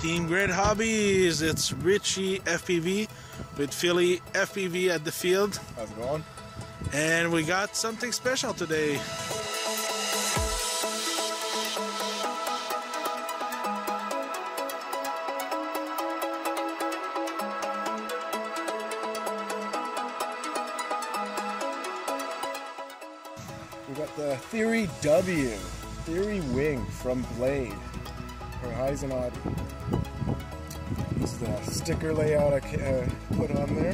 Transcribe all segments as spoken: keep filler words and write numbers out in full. Team Great Hobbies, it's Richie F P V with Philly F P V at the field. How's it going? And we got something special today. We got the Theory W, Theory Wing from Blade, or Eisenod. This is the sticker layout I uh, put on there.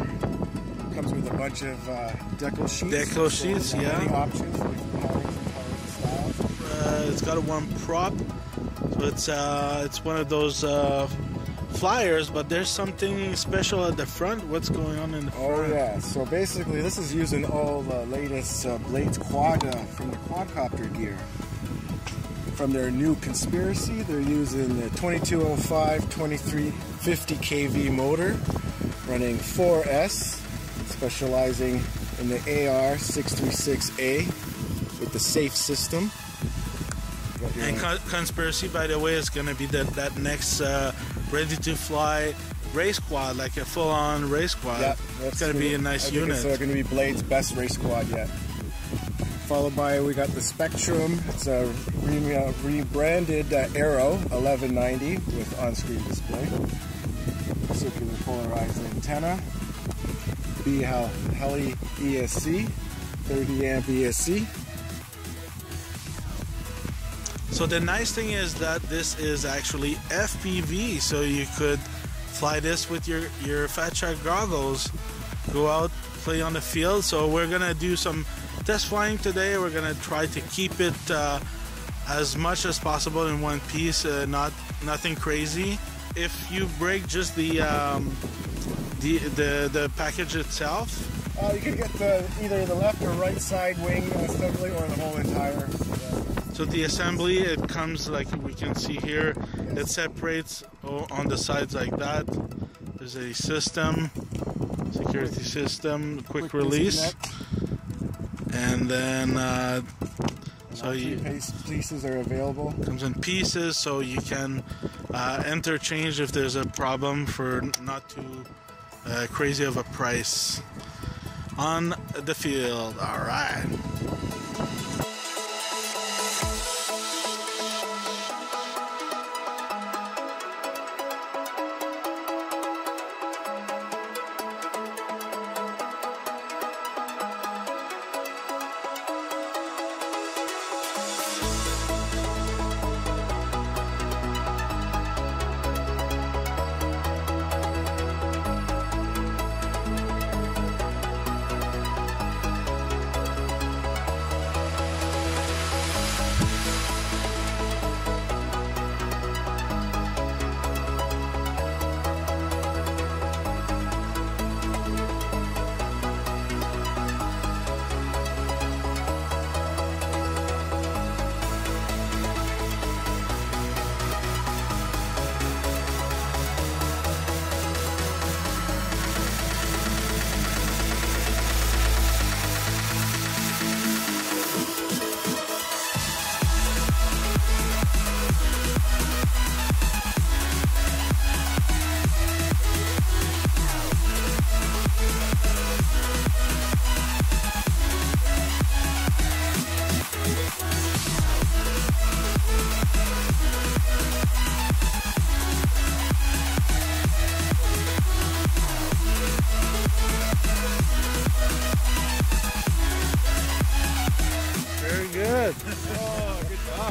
Comes with a bunch of uh, deco sheets. Deco sheets, so yeah. Many options, different patterns and colors and styles. Uh, it's got a one prop, so it's uh, it's one of those uh, flyers. But there's something special at the front. What's going on in the oh, front? Oh yeah. So basically, this is using all the latest uh, Blade's quad uh, from the quadcopter gear. From their new Conspiracy, they're using the twenty-two oh five twenty-three fifty kV motor, running four S, specializing in the A R six thirty-six A with the safe system. And con Conspiracy, by the way, is going to be the, that next uh, ready-to-fly race quad, like a full-on race quad. Yeah, it's going to be a nice I unit. It's uh, going to be Blade's best race quad yet. Followed by, we got the Spectrum. It's a re uh, rebranded uh, Aero eleven ninety with on-screen display, circular polarized antenna, B-Heli E S C, thirty amp E S C. So the nice thing is that this is actually F P V, so you could fly this with your your Fat Shark goggles, go out, play on the field. So we're gonna do some test flying today. We're gonna try to keep it uh, as much as possible in one piece, uh, not nothing crazy. If you break just the um, the, the the package itself, uh, you can get the either the left or right side wing assembly or the whole entire. Uh, so the assembly, it comes like we can see here. Yes. It separates on the sides like that. There's a system, security system, quick, quick release. And then, uh, and so you pieces are available. Comes in pieces, so you can uh, interchange if there's a problem for not too uh, crazy of a price on the field. All right.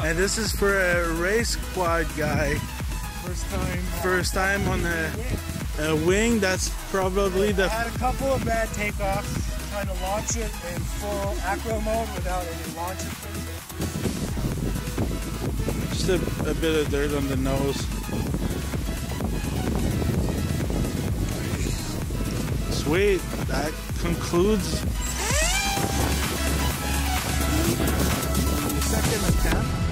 And this is for a race quad guy. First time. First time on a, a wing. That's probably the. I had a couple of bad takeoffs trying to launch it in full acro mode without any launch equipment. Just a, a bit of dirt on the nose. Sweet. That concludes. Second attempt.